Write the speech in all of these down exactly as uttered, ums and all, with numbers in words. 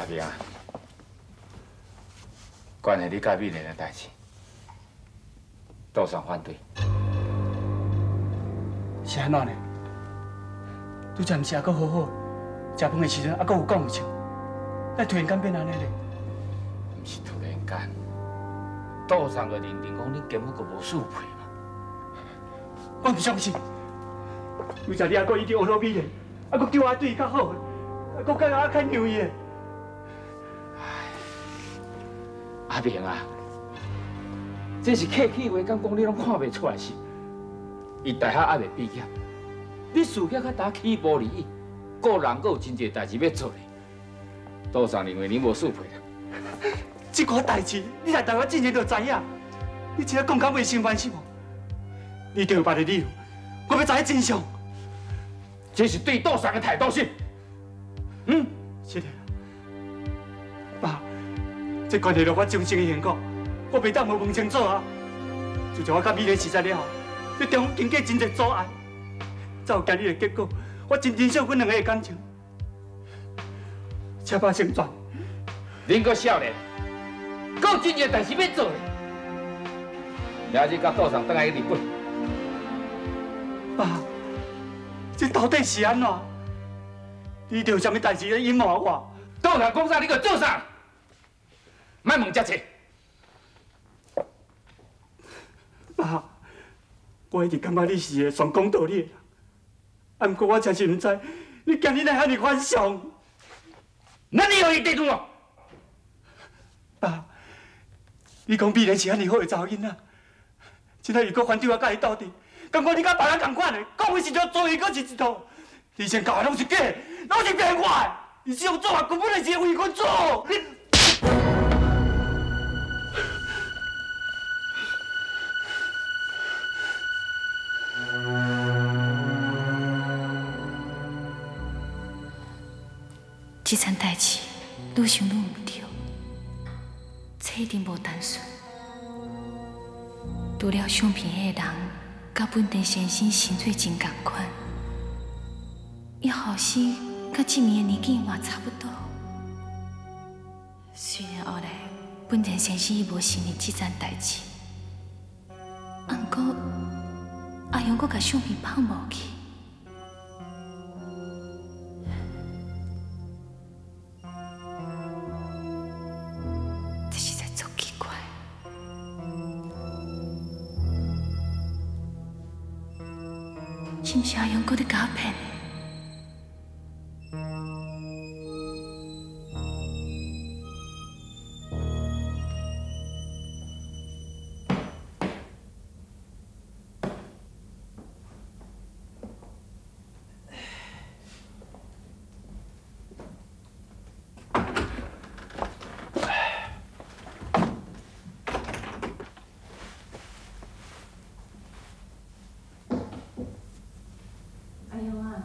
阿明啊，关系你甲美莲的代志，杜尚反对。是安怎呢？拄则毋是还阁好好，食饭的时阵还阁有讲有笑，那突然间变安尼嘞？毋是突然间，杜尚个认定讲你根本阁无适配嘛。我毋相信，拄则你还阁一直学罗美莲，还阁叫我对伊较好，还阁教我较让伊。 阿明啊，这是客气话，敢讲你拢看袂出来是？伊大学还袂毕业，你事业较打起步而已，个人阁有真侪代志要做嘞。杜尚认为你无适配啦。这个代志，你来台湾之前就知影，你只要讲敢袂心烦是无？你一定有别个理由，我要知影真相。这是对杜尚的态度是？嗯，是的。 这关系到我终生的幸福，我袂当无问清楚啊！自从我甲美莲辞职了后，这中间经过真侪阻碍，才有今日的结果。我真珍惜阮两个的感情，且把成全。恁阁少年，阁有真侪代志要做嘞。明仔日甲杜尚倒来去日本。爸，这到底是安怎？你着有啥物代志咧隐瞒我？杜尚讲啥，你阁做啥？ 卖问遮济，爸，我一直感觉你是个全讲道理的人，啊，不过我真是唔知你今日来遐尼反常。那你有伊地主哦？爸，你讲美莲是遐尼好个查某囡仔，今仔如果反对我甲伊斗阵，感觉你甲别人同款个，讲伊是做做伊，佫是一套。以前教的拢是假，拢是骗我个。伊这样做法根本就是为我做。 这层代志，愈想愈唔对，这一定无单纯。除了相片迄个人，甲本田先生身做真同款，伊后生甲志明的年纪嘛差不多。虽然后来本田先生伊无承认这层代志，不过阿雄阁甲相片放无去。 是毋是阿勇佫在假骗？阿勇啊，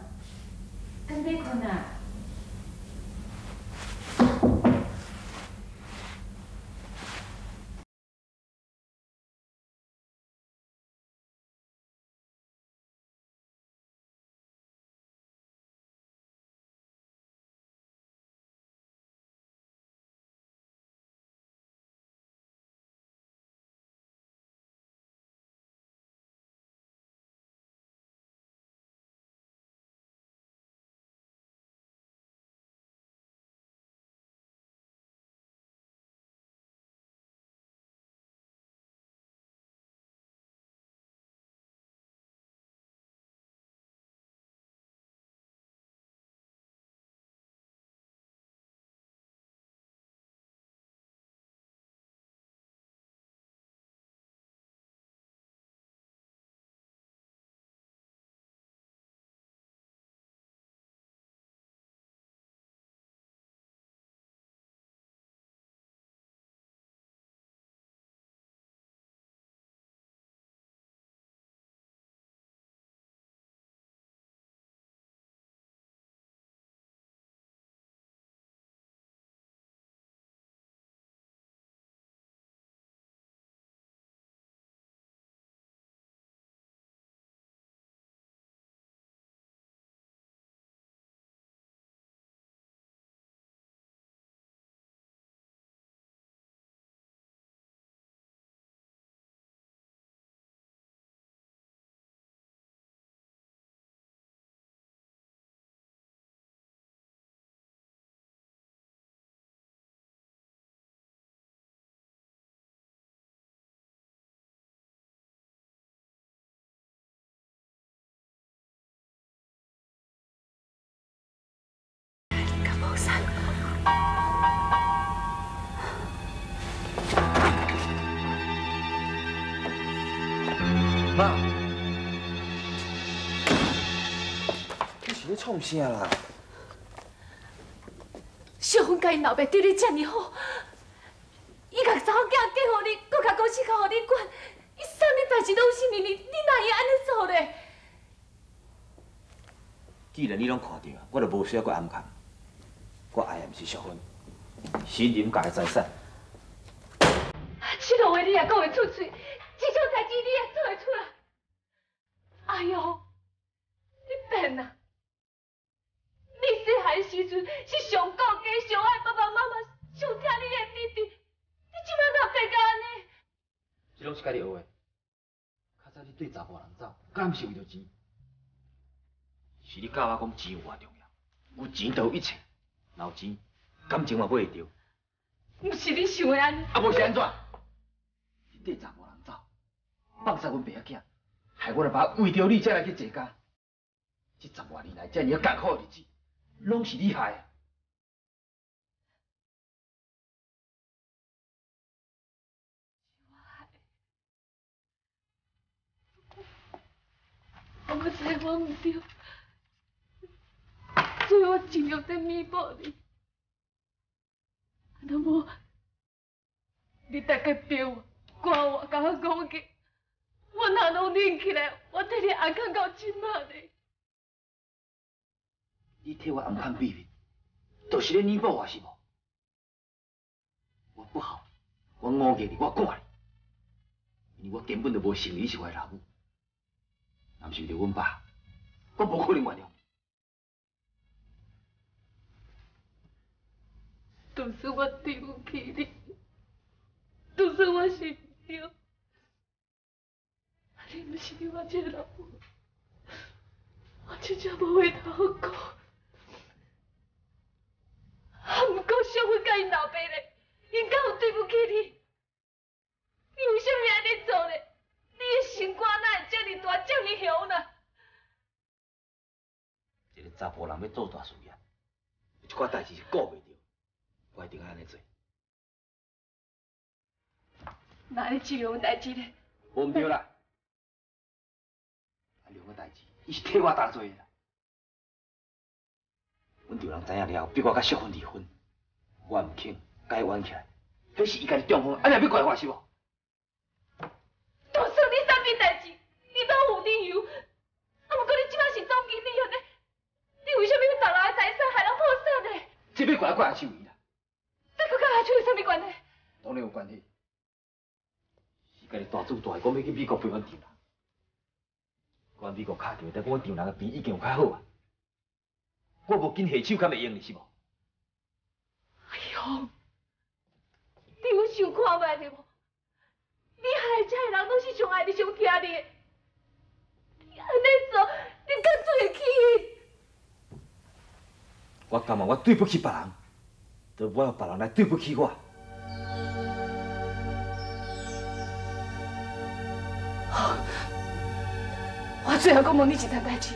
爸，你是咧创啥啦？小芬甲因老爸对你遮尼好，伊甲查某囝嫁予你，搁甲公司交予你管，伊啥物代志拢信任你，你哪会安尼做咧？既然你拢看到，我就无需要搁暗藏。我爱的毋是小芬，是人家的财产。这种话你也讲会出嘴？ 这种代志你也做会出来？哎呦，你变啦！你细汉时阵是上顾家、上爱爸爸妈妈、上疼你的弟弟，你即摆哪变到安尼？这拢是家己学的。较早你对查甫人走，敢毋是为着钱？是你教我讲钱有偌重要，有钱就有一切，有钱感情嘛买会着。毋是你想的安尼。啊，无是安怎？你对查甫人走。 放杀阮爸仔囝，害我阿爸为着你才来去坐牢。这十外年来，遮尔艰苦的日子，拢是你害的。是我害的。我知我唔对，所以我尽力在弥补你。那么，你大概骗我、怪我、甲我讲个。 我哪能忍起来？我替你暗藏到今仔呢？你替我暗藏秘密，就是咧弥补我是无？我不好，我误解你，我怪你，因为我根本就无承认你是我的老母。若是为着阮爸，我无可能原谅你。就是我对不起你，就是我是对。 你毋是我一个老母，我真正无话通好讲。啊，毋过小芬甲因老爸咧，因敢有对不起你？你为啥物安尼做咧？你的心肝哪会遮尔大、遮尔凶呢？一个查甫人要做大事业，有一寡代志是顾袂着，我一定爱安尼做。哪会这样代志咧？无毋对啦。 两个代志，伊是替我担做的啦。阮丈人知影了后，逼我甲小芬离婚，我毋肯，甲伊冤起来，迄是伊家己中风，安尼要怪我是无？就算你啥物代志，你都有理由。啊，毋过你即摆是总经理安尼，你为啥物要动人的财产，害人破产呢？这要怪我怪阿秋伊啦。这佮阿秋有啥物关系？当然有关系。伊家己大做大，讲要去美国陪阮丈人。 关美国卡着，但阮丈人个病已经有较好啊，我无紧下手，敢会用哩是无？哎呦，你有想看卖着无？你害遮个人拢是上爱你、上疼你，你安尼做，你敢对得起伊？我感觉我对不起别人，就我让别人来对不起我。啊 我最后，我问你一件代志，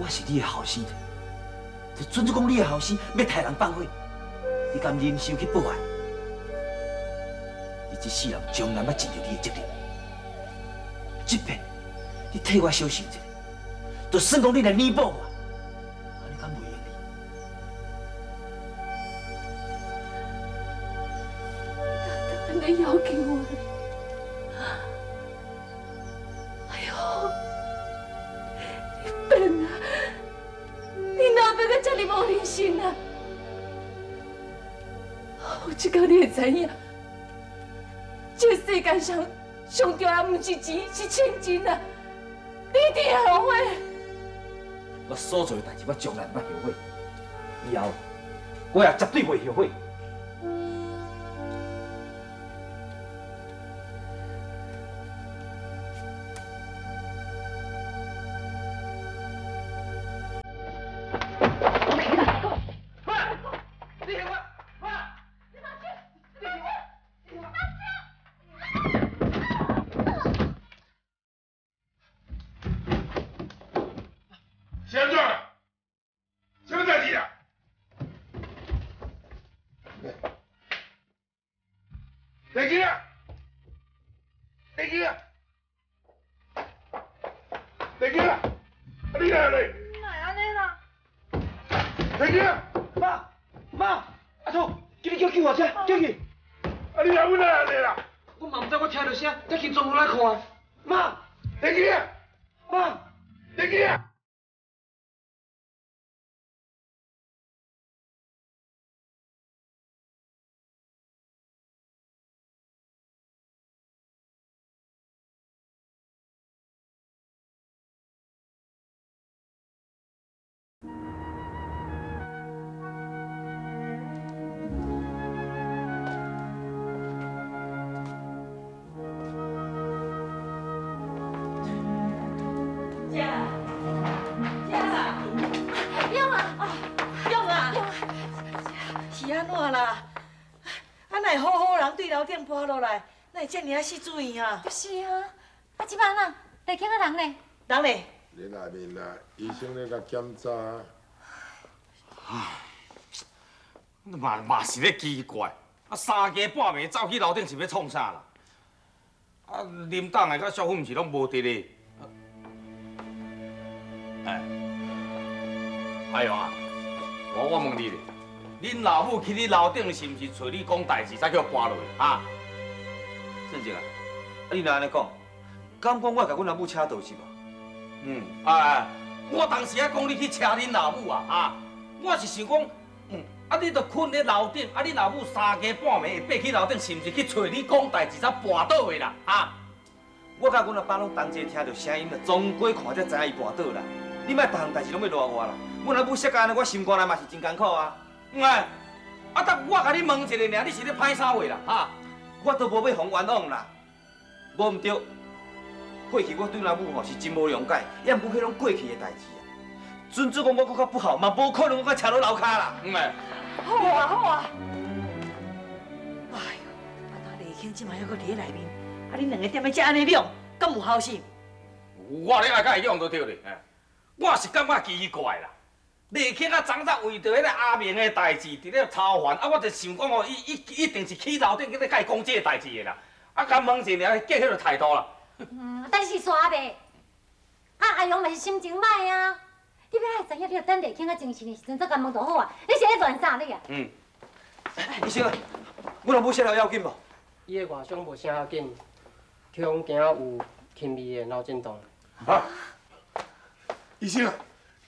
我是你的后生，就准做讲你的后生要杀人放火，你甘忍受去报案？你这世人从来要尽着你的责任。这边你替我小心一下，就算讲你来弥补我，安尼敢袂用哩？你要求我？ 有一天你会知影，这世界上上重要毋是钱，是亲情啊！你一定会后悔。我所做的代志，我从来毋捌后悔，以后我也绝对袂后悔。雷军，雷军，雷军，你哪嘞？哪样嘞啦？雷军，妈，妈，阿叔，今日叫救护车，叫去。啊，你哪位哪样嘞啦？我嘛唔知，我听到声，才轻松落来看。妈，雷军，妈，雷军。 搬落来，那会这么啊死主意啊？就是啊，啊，即摆哪？内景啊人呢？人呢？你内面啊，医生咧甲检查。唉，嘛嘛是咧奇怪，啊三更半暝走去楼顶是要创啥啦？啊，林董个甲小芬毋是拢无伫咧？哎，阿勇啊，我我问你咧。 恁老母去你楼顶是毋是找你讲代志，才叫搬落来啊？正经啊，啊你若安尼讲，敢讲我甲阮老母扯倒是无？嗯，哎，我当时啊讲你去扯恁老母啊啊！我是想讲，嗯，啊你着困咧楼顶，啊你老母三更半暝会爬去楼顶，是毋是去找你讲代志才搬倒的啦？啊！我甲阮阿爸拢同齐听到声音啦，总归看才知伊搬倒啦。你莫逐项代志拢要赖我啦，阮老母摔跤安尼，我心肝内嘛是真艰苦啊！ 哎，啊！但我甲你问一个尔，你是咧歹啥话啦？哈，我都无要互冤枉啦，无毋对。过去我对咱母吼是真无谅解，也毋过迄拢过去的代志啊。准主公我搁较不好，嘛无可能我搁扯到楼骹啦。嗯哎，好啊好啊。哎呦，啊那丽卿即卖还搁伫咧内面，啊恁两个踮咧遮安尼嚷，敢有好心？我咧爱甲伊嚷都对咧，哎，我是感觉奇怪啦。 丽卿啊，昨早为着迄个阿明的代志，伫咧操烦，啊，我就想讲哦，伊一一定是起头顶，今日甲伊讲这个代志的啦。啊，敢问一下，计迄个态度啦。嗯，但是煞袂。啊，阿勇嘛是心情歹啊。你要爱知影，你著等丽卿啊精神的时阵再甲问就好啊。你是咧乱啥你啊？嗯。医生啊，我若无啥了要紧无？伊的外伤无啥要紧，恐惊有轻微的脑震荡。啊！医生啊，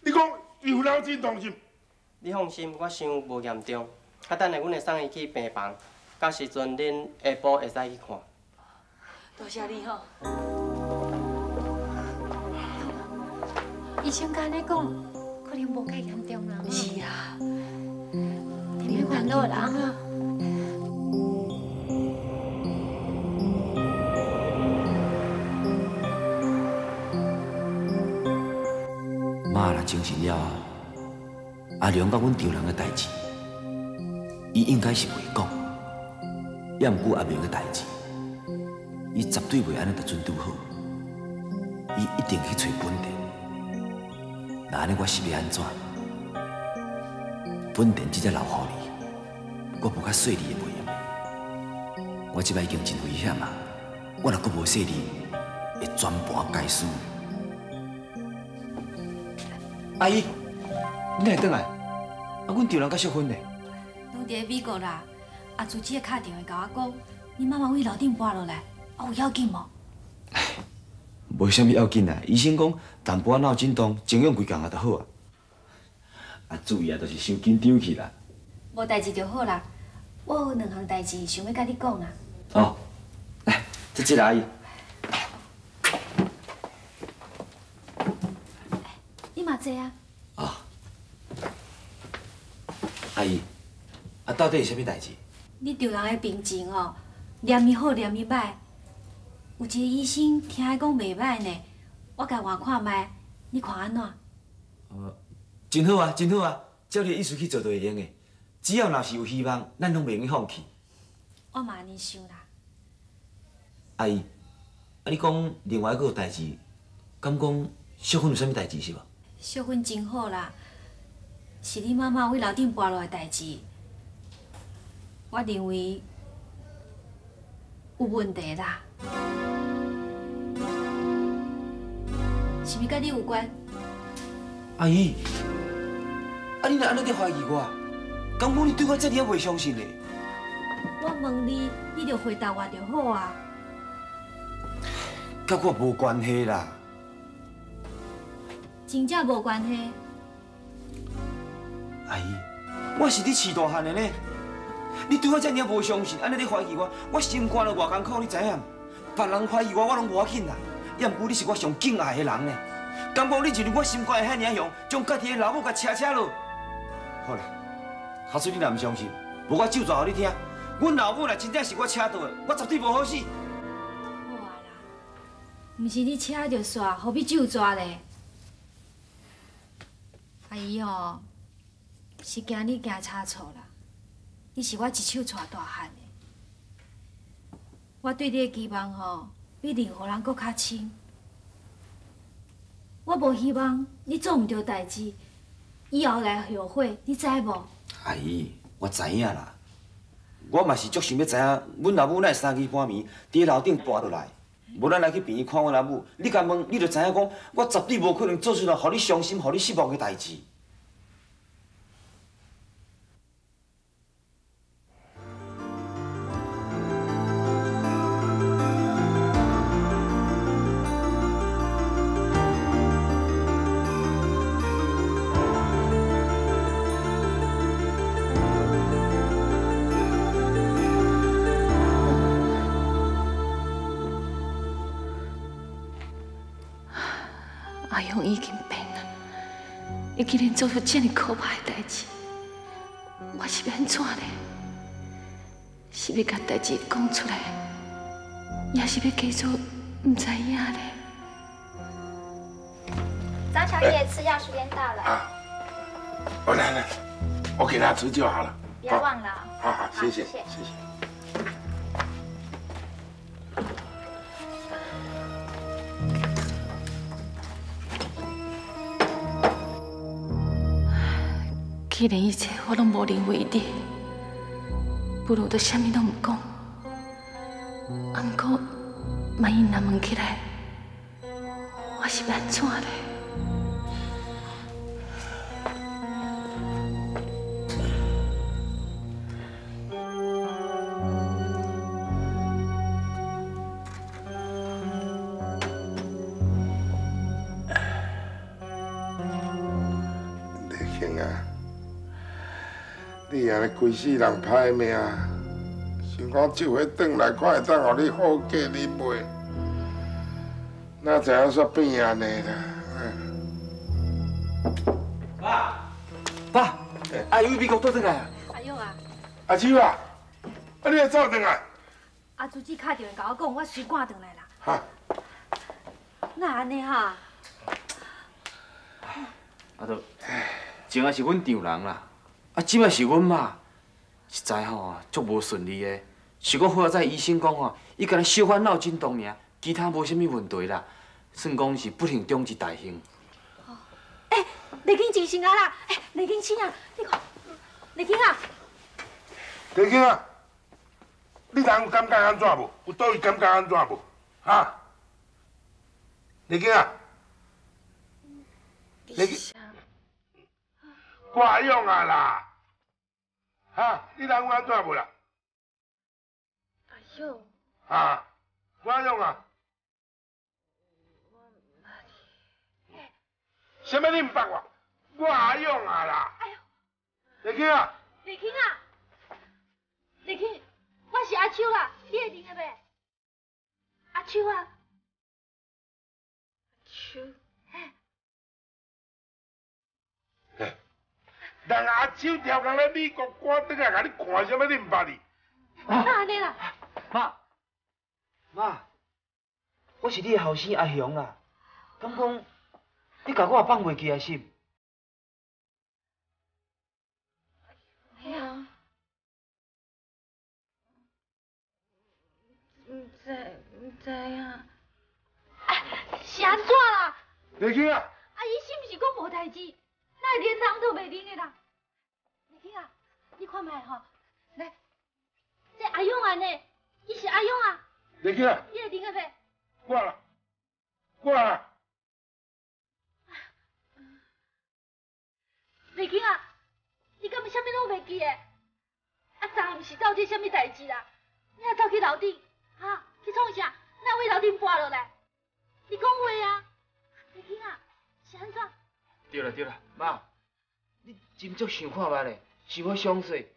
你讲。 有脑震荡是？你放心，我想无严重。啊，等下阮会送伊去病房，到时阵恁下晡会使去看。多谢你吼。医生安尼讲，可能无介严重啦。是啊，你别烦恼啦啊。 妈若精神了后，阿良甲阮丈人的代志，伊应该是袂讲，也毋过阿明的代志，伊绝对袂安尼，着准拄好，伊一定去找本田。那安尼我是要安怎？本田即只老狐狸，我无较细腻的袂用。我即摆已经真危险啊！我若阁无细腻，会全盘皆输。 阿姨，你哪会转来？啊，阮丈人甲小芬呢？拢伫美国啦。阿朱姐敲电话甲我讲，你妈妈从楼顶跌落来，啊有要紧无？唉，无啥物要紧啦。医生讲淡薄仔脑震荡，静养几工啊就好啊。阿朱伊啊，就是伤紧张去啦。无代志就好啦。我有两项代志想要甲你讲啊。哦，来，这这啦，阿姨。 坐啊！哦，阿姨，啊，到底是啥物代志？你丈人的病情哦，念伊好，念伊歹。有一个医生听伊讲袂歹呢，我甲换看卖，你看安怎？呃，真好啊，真好啊！照你意思去做就会用的。只要若是有希望，咱拢袂用放弃。我嘛安尼想啦。阿姨，啊，你讲另外还有代志，敢讲小芬有啥物代志是无？ 小芬真好啦，是你妈妈为楼顶跋落的代志。我认为有问题啦，是不是跟你有关？阿姨，啊你哪安尼在怀疑我？敢讲你对我这点也未相信嘞？我问你，你就回答我就好啊。甲我无关系啦。真正无关系。阿姨，我是你饲大汉的呢。 你对我这样无相信，安尼你怀疑我，我心肝都偌艰苦，你知影？别人怀疑我，我拢无要紧啦。也毋过你是我上敬爱的人呢，敢讲你一日我心肝会遐尔凶，将家己的老母甲扯扯落。好啦，下次你若毋相信，无我就做互你听。阮老母若真正是我扯倒的，我绝对无好死。好啊啦，毋是你扯着煞，何必就抓咧？阿姨哦，是惊你行差错啦。 你是我一手带大汉的，我对你的期望吼，比任何人搁较深。我无希望你做唔对代志，以后来后悔，你知无？阿姨，我知影啦，我嘛是足想要知影，阮老母哪会三更半暝伫楼顶跋落来，无咱来去病院看阮老母。你敢问，你就知影讲，我绝对无可能做出来，互你伤心、互你失望的代志。 阿勇已经变了，伊竟然做出这么可怕的代志，我是要安怎呢？是要把代志讲出来，也是要假装唔知影呢？张小姐，吃药时间到了。啊，我来了，我给她吃就好了。别忘了。好好，谢谢，谢谢。 既然一切我拢无认为你，不如就啥物拢唔讲。啊，不过万一若问起来，我是要安怎嘞？丽卿啊！ 你安尼规世人歹命，想讲这回转来看会当互你好嫁你妹，哪知影煞变安尼啦？爸，爸，阿友美国倒转来啊？阿勇啊！阿秋啊！啊，你也走转来？阿朱姐打电话甲我讲，我随赶转来啦。哈？哪安尼哈？阿都，前下是阮丈人啦。 啊，即摆是阮妈，实在吼足无顺利的。是讲好在医生讲吼，伊敢若小烦恼真重尔，其他无啥物问题啦，算讲是不幸中之大幸。哦，哎，丽卿真幸啊啦！哎，丽卿亲啊，你看，丽卿啊，丽卿啊，你人有感觉安怎无？有倒位感觉安怎无？哈？丽卿啊，丽卿。 我用啊啦，哈！你人有安怎无啦？阿勇，哈！我用啊！我唔捌你，什么你唔捌我？我用啊啦！哎呦，丽卿啊！丽卿啊！丽卿，我是阿秋啊，你会认得袂？阿秋啊！秋，嘿。 人阿秋调工来美国赶转来，甲你看什么？你唔捌哩？那安尼啦，妈，妈，我是你的后生阿雄啦。敢讲你甲我放袂记啊？是唔？哎呀，唔知唔知啊。哎，是安怎啦？丽卿啊！阿姨是毋是讲无代志？哪会连人都袂认的啦？ 你啊，你看卖吼，来，这阿勇安尼，伊是阿勇啊， देखिए ये देखिए भाई कौन कौन देखिए啊，你今日啥物拢袂记诶？啊，昨暗是到底啥物代志啦？你还走去楼顶啊？去创啥？哪位楼顶搬落来？你讲话啊？袂记啊？是安怎？对了对了，妈，你斟酌想看卖咧，想好详细，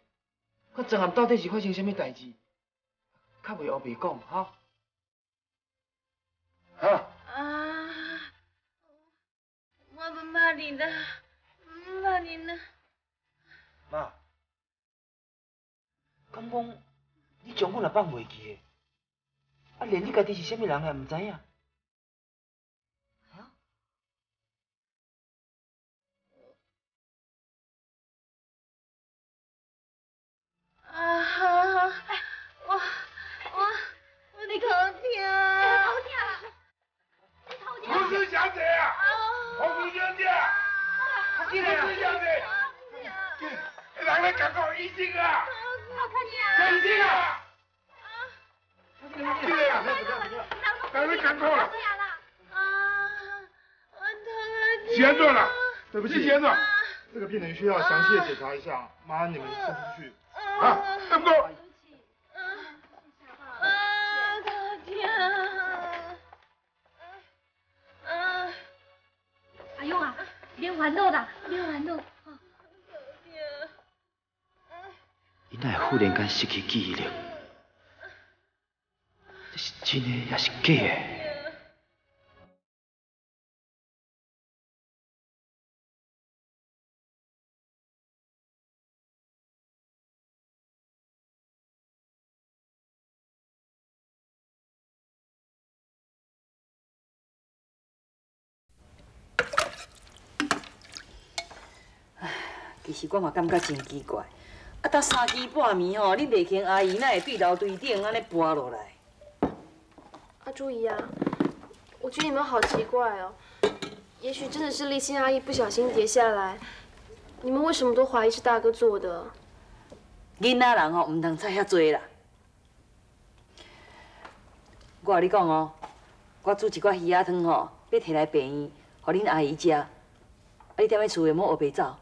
看昨暗到底是发生啥物代志，较袂乌白讲哈。好。啊，我不骂你了。 妈，您呢？妈，敢讲你将我也放袂记的，啊，连你家己是啥物人也唔知影。啊？啊哈！我我我的头痛啊！头痛！你头痛！洪水小姐，洪水小姐。 你来做啥子？人咧讲讲医生啊，医生啊，你来啊！人咧讲讲啦，是安怎啦？对不起，是安怎？这个病人需要详细的检查一下，麻烦你们送出去。啊，对不对？ 别烦恼啦，别烦恼。伊哪会忽然间失去记忆力？这是真诶，还是假诶？ 其实我嘛感觉真奇怪，啊，到三更半暝吼，恁丽萍阿姨哪会对楼对顶安尼搬落来？阿朱姨啊，我觉得你们好奇怪哦，也许真的是丽欣阿姨不小心跌下来，你们为什么都怀疑是大哥做的？囡仔人吼，唔通猜遐多啦。我甲你讲哦，我煮一寡鱼仔汤吼，要摕来病院，互恁阿姨食。啊，你踮咧厝下莫学白走。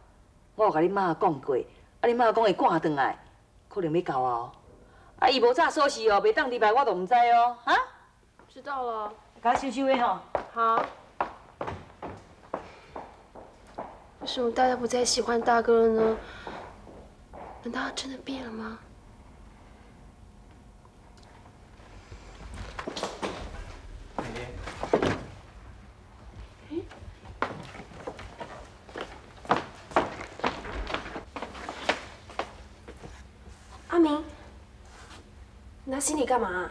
我有甲你妈讲过，啊，你妈讲会赶转来，可能要到啊哦。啊，伊无早锁匙哦，袂当入来，我都唔知哦，哈。知道了，甲我收收的吼。好。为什么大家不再喜欢大哥了呢？难道他真的变了吗？奶奶。 阿明，你拿行李干嘛、啊？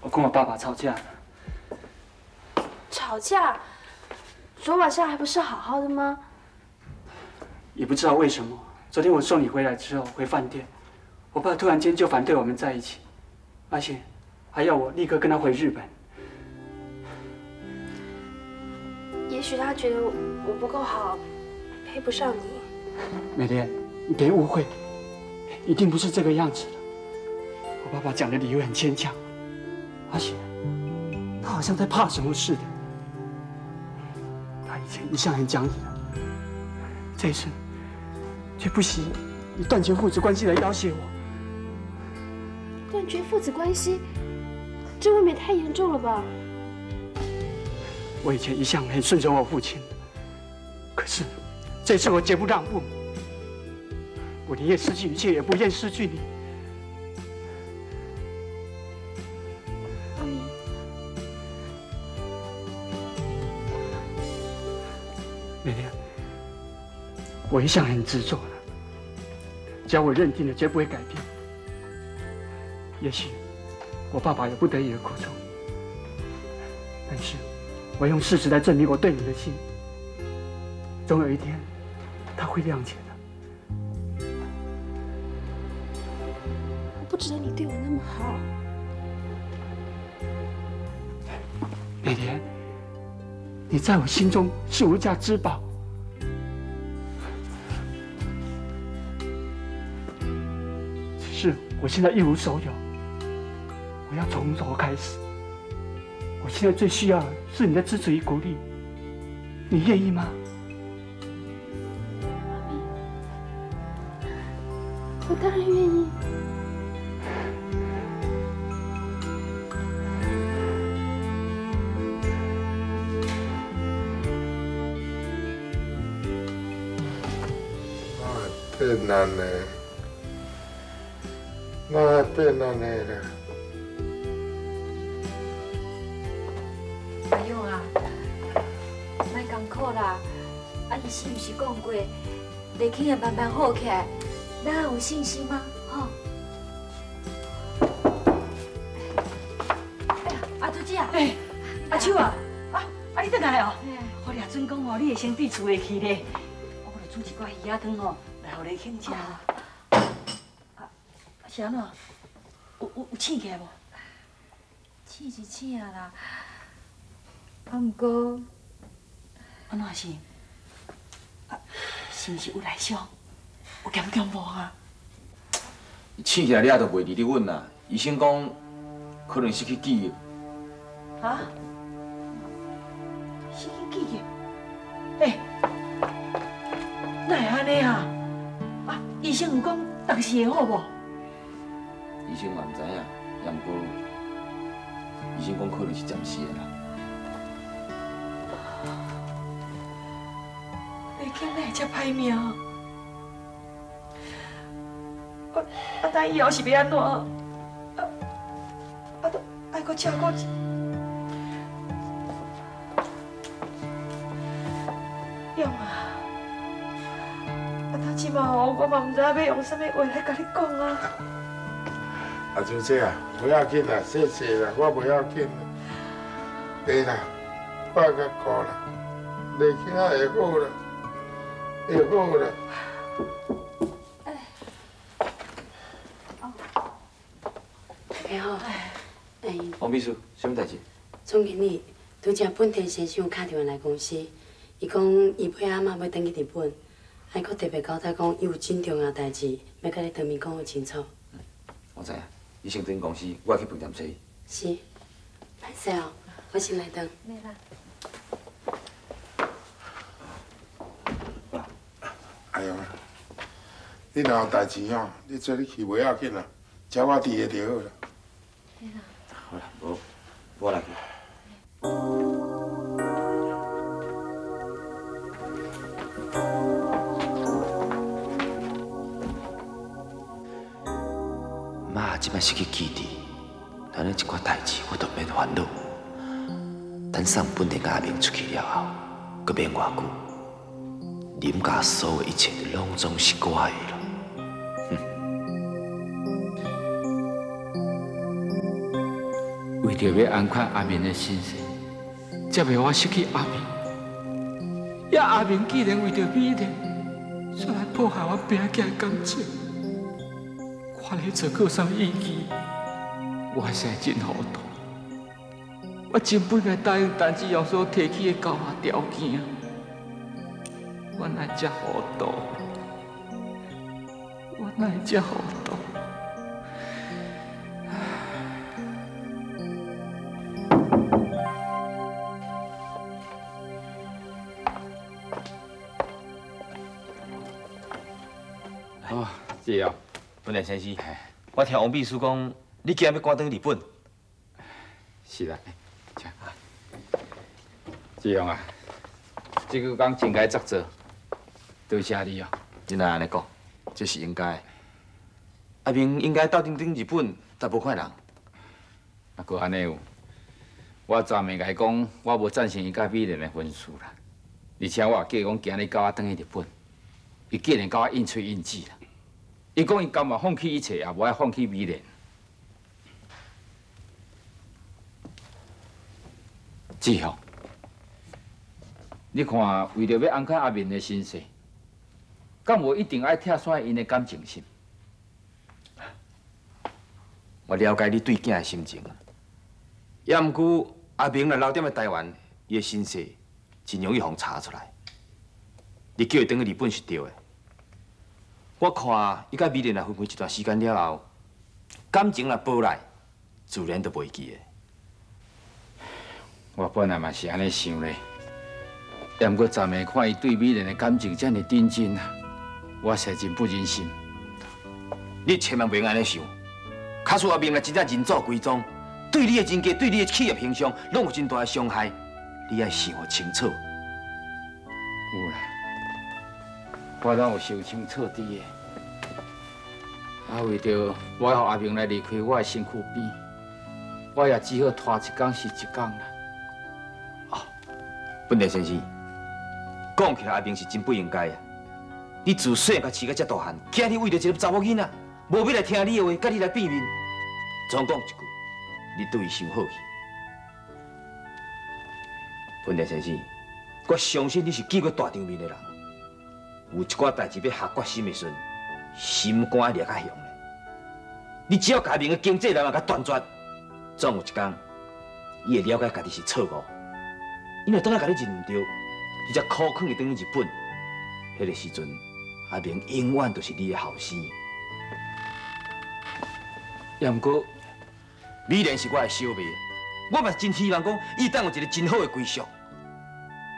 我跟我爸爸吵架了。吵架？昨晚上还不是好好的吗？也不知道为什么，昨天我送你回来之后回饭店，我爸突然间就反对我们在一起，而且还要我立刻跟他回日本。也许他觉得我不够好，配不上你。美莲。 你别误会，一定不是这个样子的。我爸爸讲的理由很牵强，而且他好像在怕什么似的。他以前一向很讲理的，这一次却不惜以断绝父子关系来要挟我。断绝父子关系，这未免太严重了吧？我以前一向很顺从我父亲，可是这次我绝不让步。 我宁愿失去一切，也不愿失去你。阿明，美莲，我一向很执着的，只要我认定了，绝不会改变。也许我爸爸有不得已的苦衷，但是我用事实来证明我对你的心。总有一天，他会谅解。 不值得你对我那么好，美莲，你在我心中是无价之宝。只是我现在一无所有，我要从头开始。我现在最需要的是你的支持与鼓励，你愿意吗？ 我当然愿意。那太难了，那太难了。阿勇啊，别艰苦啦！阿姨是不是讲过，年轻人慢慢好起来？ 那有信心吗？哈、哦！哎呀，阿珠姐啊，哎，阿秋啊，啊，啊你倒来哦！我俩准讲哦，你的先对厝下去咧，我著煮一锅鱼仔汤哦，来互你庆祝。啊，是安怎？有有有醒起来无？醒是醒啊啦，啊毋过安怎是？啊，是毋是有内伤？ 有咸咸无啊！醒起来了，就袂离得阮啦。医生讲，可能失去记忆。啊？失去记忆？哎，哪会安尼啊？啊，医生有讲，当时会好无？医生嘛唔知影，也毋过，医生讲可能是暂时的啦。你囡仔遮歹命！ 啊！咱以后是要安怎？啊！啊！都爱搁照顾。勇啊！啊！到即嘛哦，我嘛唔知要用啥物话来甲你讲啊。啊，就这啊，不要紧啦，谢谢啦，我不要紧啦。对啦，我较顾啦，你囡仔会好啦，会好啦。 哎好，哎，王秘书，什么代志？总经理拄则本田先生打电话来公司，伊讲伊爸阿妈要转去日本，还佫特别交代讲伊有真重要代志要甲你当面讲个清楚。嗯，我知影，伊先转公司，我去饭店找伊。是，歹势哦，我先来等。没啦。哎呦，你若有代志吼，你做你去袂要紧啦，只我伫个就好啦。 好啦，我我来去。妈即摆失去记忆，咱咧一寡代志我都免烦恼。等送本田甲阿明出去了后，阁免偌久，林家所有一切拢总是我的了。 为着要安看阿明的心情，才袂我失去阿明。也阿明既然为着美丽，煞来破坏我平日的感情，我咧做够啥意义？我实在真糊涂。我真本该答应陈志尧所提起的交换条件，我哪只糊涂？我哪只糊涂？ 对啊，本田先生，我听王秘书讲，你今日要赶返日本。是啦，请。志勇啊，这个工真该责做，多谢你哦。你若安尼讲，这是应该。阿明应该到顶顶日本，但无看人。啊，阁安尼有？我昨暝甲伊讲，我无赞成伊甲美人的婚事啦，而且我也计讲今日甲我返去日本，伊既然甲我硬吹硬挤啦。 伊讲伊甘愿放弃一切，也无爱放弃美人。志雄，你看，为着要安看阿明的心事，敢无一定爱拆散因的感情线？我了解你对囝的心情，也毋过阿明若留踮在台湾，伊的心事真容易互查出来。你叫伊返去日本是对的。 我看伊甲美玲啊分开一段时间了后，感情也无来，自然就袂记的。我本来嘛是安尼想嘞，但过昨暝看伊对美人的感情这么认真啊，我实真不忍心。你千万袂安尼想，假使阿明啊真正人走鬼踪，对你的人格、对你的企业形象，拢有真大的伤害，你要想清楚。有啦，我哪有想清楚滴的？ 啊，为着我让阿明来离开我的身躯边，我也只好拖一天是一天啦。啊，本地先生，讲起来阿明是真不应该啊！你自细甲饲到遮大汉，今日为着一个查某囡仔，无要来听你的话，甲你来变面，总讲一句，你对伊伤好去。本地先生，我相信你是见过大场面的人，有一寡代志要下决心的时阵。 心肝掠较凶咧，你只要家己的经济能力甲断绝，总有一天，伊会了解家己是错误。伊若当下家己认唔对，伊才苦苦的等于日本。迄个时阵，阿明永远都是你的后生。也毋过，美莲是我的小妹，我嘛真希望讲，伊当有一个真好的归宿。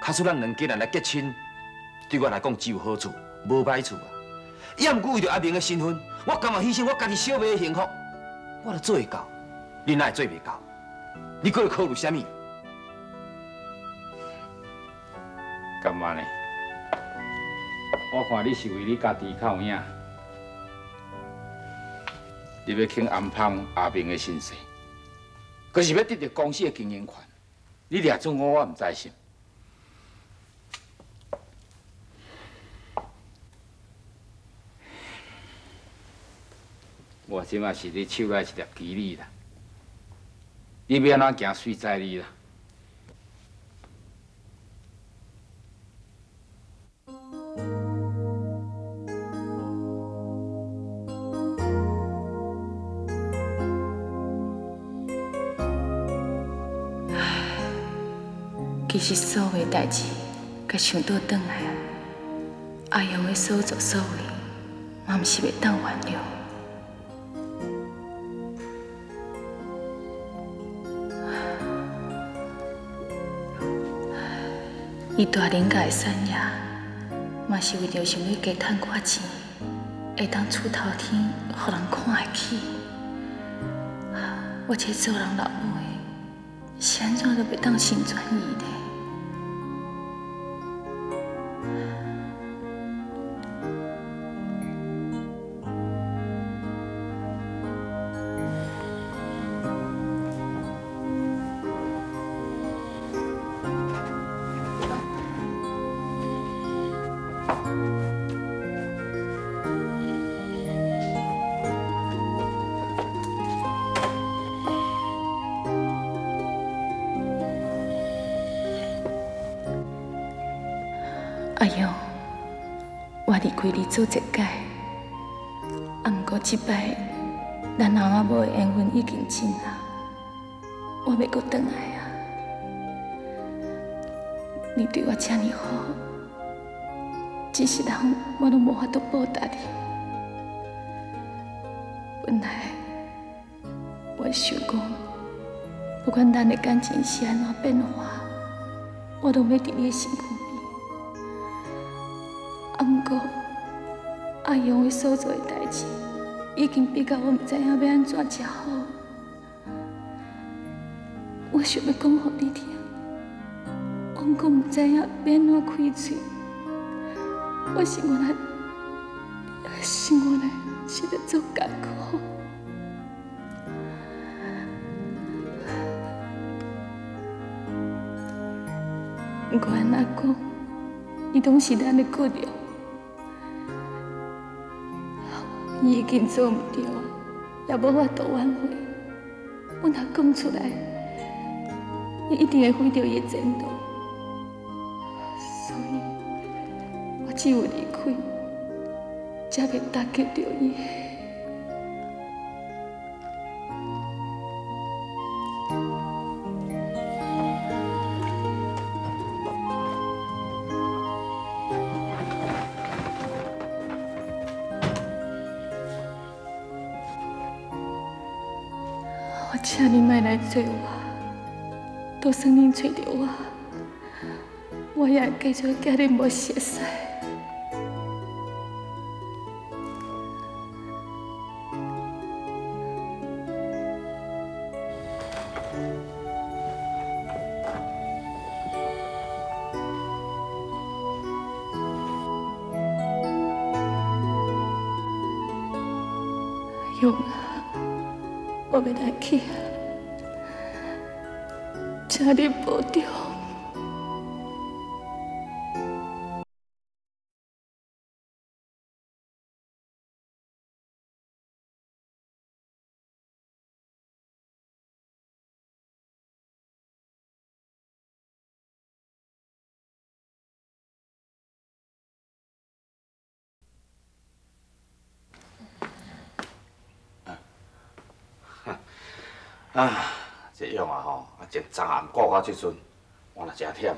假使咱两家人来结亲，对我来讲只有好处，无歹处啊。 也毋过为着阿明的身份，我甘愿牺牲我家己小妹的幸福，我都做会到。你哪会做袂到？你搁要考虑什么？干嘛呢？我看你是为你家己较有影，你要肯安放阿明的身世，搁是要得到公司的经营权。你抓住我，我唔在心。 我即嘛是你手内一粒棋子啦，你要安怎行随在你啦。其实所有代志，甲想倒转来，阿阳的所作所为，嘛毋是袂当原谅。 伊大林家的产业，嘛是为着想要加赚寡钱，会当出头天，互人看会起。我这做人老母的，是安怎都袂当心转意做一届，啊！毋过即摆，咱翁仔某的缘分已经尽啦，我要阁转来啊！你对我遮尼好，一世人我拢无法度报答你。本来我想讲，不管咱的感情是安怎变化，我拢要伫你的身躯边。啊！毋过。 阿阳伊所做诶代志，已经逼到我毋知影要安怎才好。我想要讲互你听，我毋过毋知影要安怎开嘴。我生活内，生活内实在足艰苦。不管安怎讲，伊拢是咱诶顾虑。 伊已经做唔对，也无法度挽回。我若讲出来，伊一定会毁掉伊的前途。所以，我只有离开，才袂打击到伊。请你莫来找我，就算恁找着我，我也会继续甲恁无熟识。勇啊！ 我要来去，请你保重。啊，这样啊吼，啊，真昨暗顾到即阵，我也真忝啊。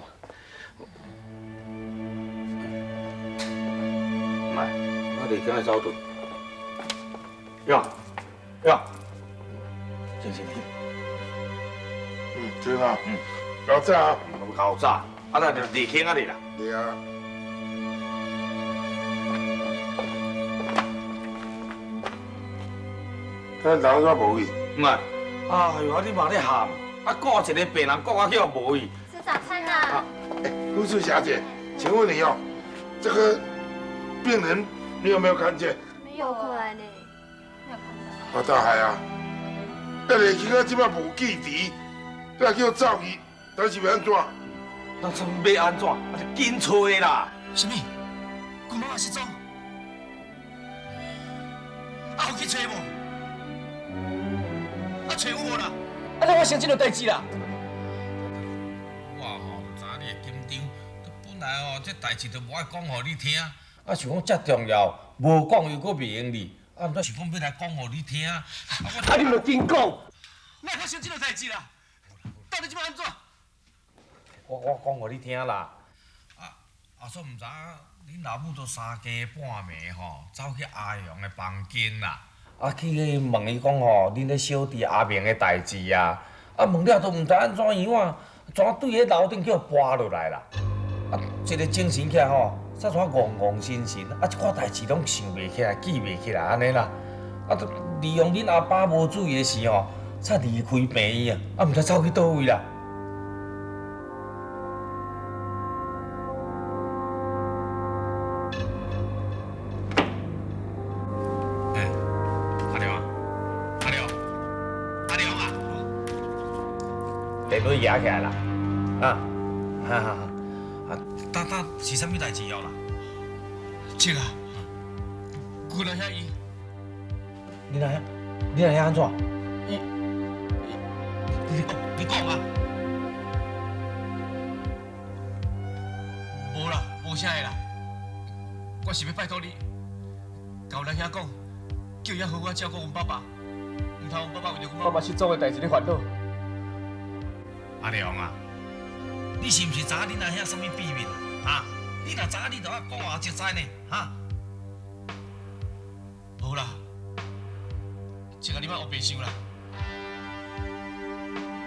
来，我哋今日走顿。呀呀，真辛苦。嗯，对啦。嗯，搞早啊。唔搞早，啊，咱就离开啊你啦。对啊。咱人煞无去。唔啊。 哎呦，你嘛咧喊，啊顾一个病人顾啊叫无去。吃早餐啦。护士小姐，请问你哦，这个病人你有没有看见？没有过来呢，没有看到。我倒系啊，一个囡仔即摆无记忆，再叫走伊，但是要安怎？那准备安怎？啊，就紧找啦。什么？姑妈失踪？啊，有去找无？ 找我啦！啊，那我先真有代志啦。我吼，知你会紧张，本来哦，这代志都无爱讲互你听。啊，想讲遮重要，无讲又搁袂用哩。啊，毋则想讲要来讲互你听。啊，你著紧讲。那我先真有代志啦。到底即摆安怎？我我讲互你听啦。啊，啊，煞毋知恁老母都三更半暝吼，走去阿雄的房间啦。 啊，去问伊讲吼，恁咧小弟阿明的代志啊，啊问了都毋知安怎样啊，怎对迄楼顶叫跋落来啦？啊，一个精神起来吼，煞怎戆戆神神，啊一寡代志拢想袂起来，记袂起来安尼啦。啊，利用恁阿爸无注意的时候，煞离开病院啊，啊毋知走去倒位啦。 都压起来啦，啊，哈哈哈，啊，呾呾是啥物代志要啦？这个，过来遐伊，你来遐，你来遐安怎？伊，你讲，你讲啊！无啦，无啥个啦，我是要拜托你，甲我来遐讲，叫伊好好照顾阮爸爸，唔通阮爸爸为着阮爸爸失踪的代志咧烦恼。 阿良啊，你是不是知恁阿兄什么秘密啊？你若知，你就要讲我一知呢，哈？无啦，一个你莫胡白想啦。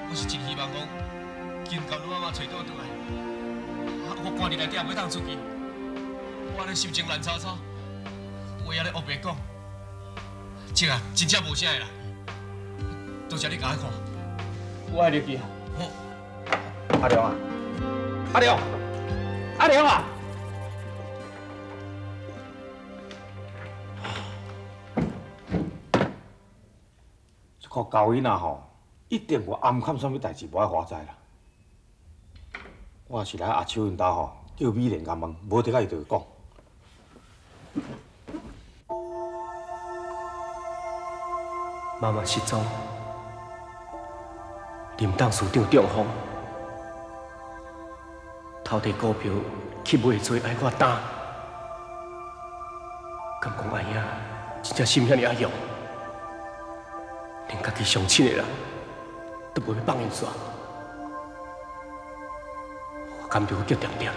我是真希望讲，今到你妈妈找倒倒来，我关伫内底也袂当出去，我安尼心情乱糟糟，话安尼胡白讲，这啊真正无啥个啦。多谢你甲我看，我爱你记啊。 阿良啊，阿良，阿良啊！这个狗囡仔吼，一定有暗藏什么代志，无爱我知啦。我是来阿秋因家吼，叫美莲甲问，无得甲伊就讲。 妈妈失踪，林董事长中风。 头地股票去买做，爱我担，敢讲阿爷真正心遐尔阿勇，连家己相亲的人都袂放伊煞，我敢着叫点点，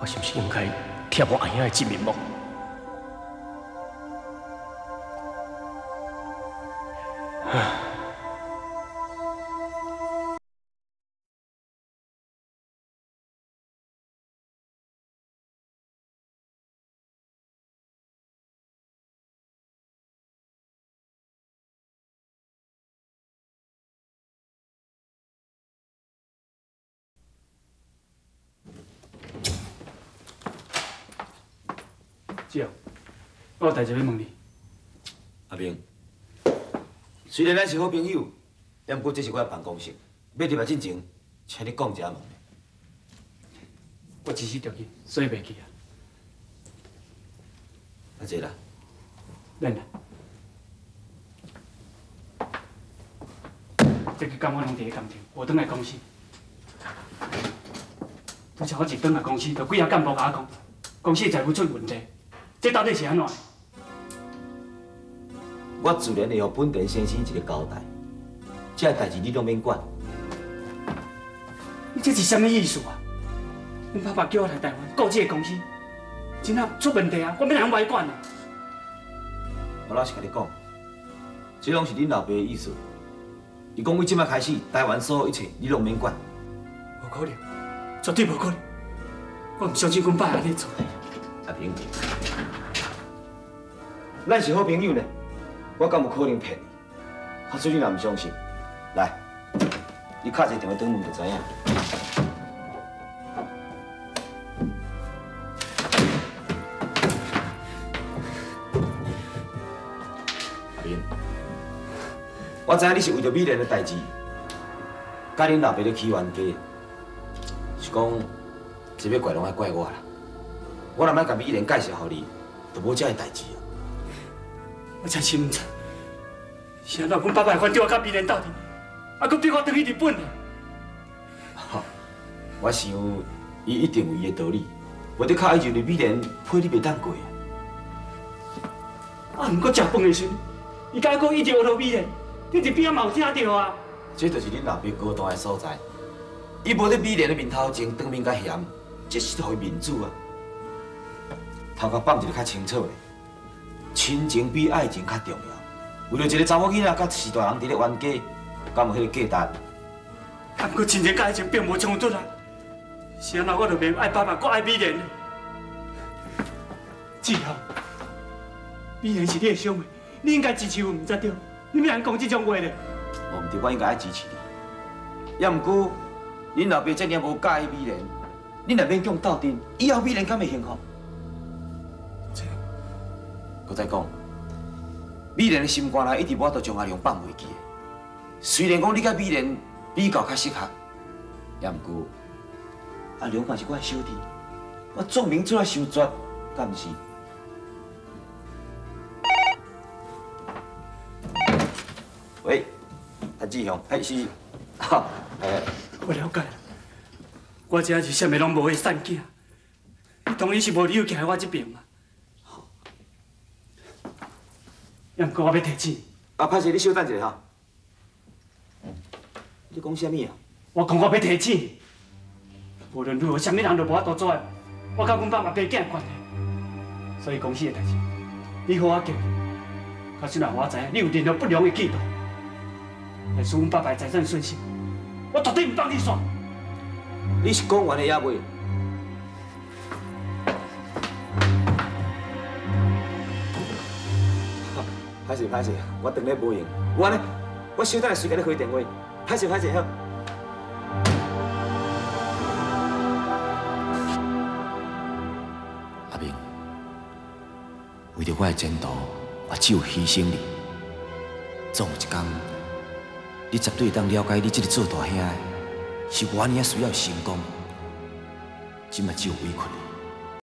我是毋是应该贴我阿爷的真面目？姐，我有代志要问你。阿明，虽然咱是好朋友，但不过这是我的办公室，要入来进前，请你讲一下问题。我只是着急，所以袂记啊。阿姐啦，咱啦，这个工我拢伫咧工厂，我转来公司，拄才我一转来公司，就几下干部甲我讲，公司财务出问题。 这到底是安怎？我自然会给本田先生一个交代，这代志你拢免管。你这是什么意思啊？你爸爸叫我来台湾搞这个公司，真正出问题啊！我要哪能外管啊？我老实跟你讲，这拢是恁老爸的意思。伊讲，从即摆开始，台湾所有一切你拢免管。无可能，绝对无可能！我唔相信阮爸安尼做。阿平。 咱是好朋友呢，我敢有可能骗你？假使你若唔相信，来，你敲一个电话转门就知影。阿明，我知影你是为着美莲的代志，甲恁老爸咧起冤家，是讲这要怪拢爱怪我啦。我若卖甲美莲介绍互你，就无遮个代志啊。 我真是唔知，是安怎阮爸爸反对我甲美莲斗阵，还佫逼我回去日本呢。我想，伊一定有伊的道理，无得靠伊就对美莲配你袂当过啊。啊，毋过食饭的时阵，伊敢佫一直学到美莲，你伫边仔嘛有听到啊？这就是恁老爸孤单的所在，伊无伫美莲的面头前当面甲嫌，这是互伊面子啊。头壳放一个较清楚咧。 亲情比爱情较重要，为了一个查某囡仔甲四大人伫咧冤家，敢有迄个价值？啊，不过亲情甲爱情并无冲突啊，是安那我著袂爱爸爸，搁爱美莲。志豪，美莲是你的小妹，你应该支持我，毋才对。你要安讲这种话呢？我毋对，我应该爱支持你。也毋过，恁老爸遮尔无介意美莲，你若勉强斗阵，以后美莲敢会幸福？ 我再讲，美莲的心肝内一直我都将阿良放袂记的。虽然讲你甲美莲比较较适合，也毋过阿良嘛是我的小弟，我证明出来受罪，敢毋是？喂，阿志雄，哎是，哈，哎，我了解了，我这是啥物拢无的散囝，你当然是无理由站喺我这边嘛。 也毋过我要提醒你，啊，歹势，你稍等一下哈。你讲什么啊？我讲我要提醒你，无论如何，什么人都无法度做。我甲阮爸爸爸囝有关系，所以公司的代志，你好我叫伊。假使若我知影你有任何不良的企图，会使阮爸爸财产损失，我绝对唔放你煞。你是讲完的也未？ 歹势歹势，我当日无闲，我安尼，我稍等下随甲你开电话。歹势歹势，好。阿明，为着我的前途，我只有牺牲你。总有一天，你绝对当了解你这个做大兄的，是我安尼啊需要成功，今嘛只有委屈你。